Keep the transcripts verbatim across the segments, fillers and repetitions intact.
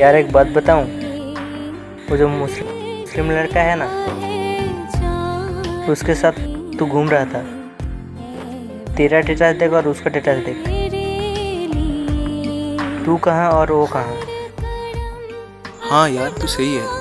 यार एक बात बताऊं, वो जो मुस्लिम मुस्लिम लड़का है ना, उसके साथ तू घूम रहा था। तेरा स्टेटस देख और उसका स्टेटस देख, तू कहाँ और वो कहाँ। हाँ यार तू सही है।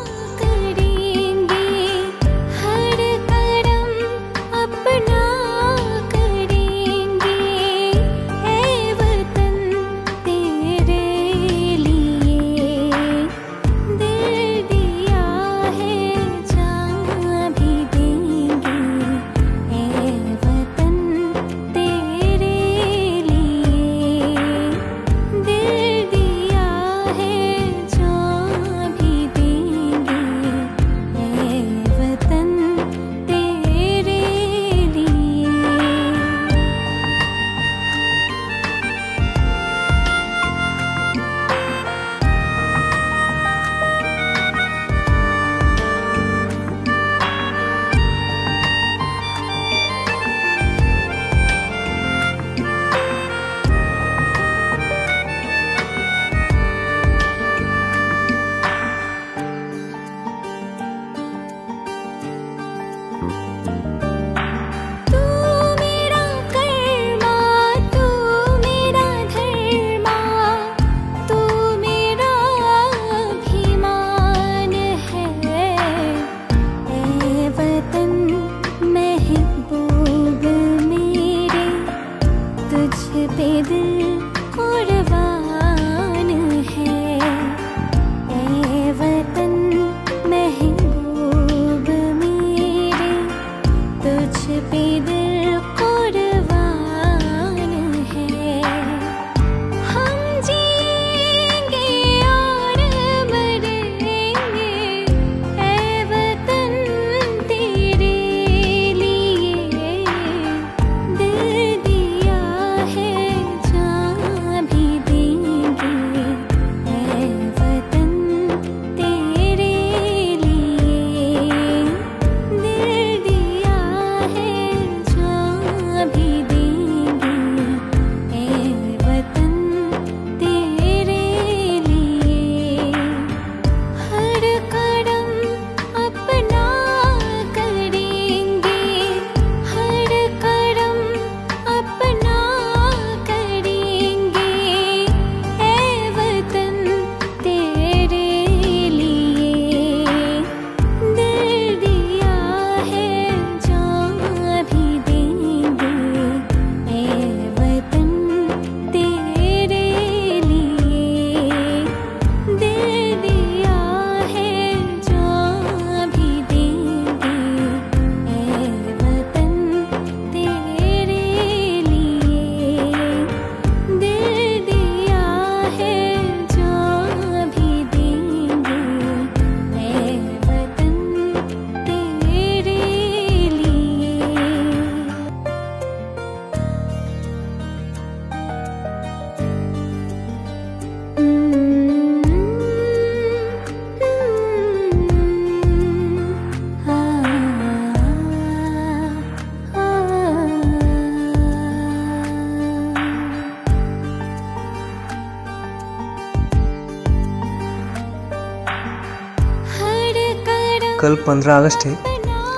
कल पंद्रह अगस्त है,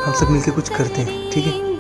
हम सब मिलके कुछ करते हैं, ठीक है।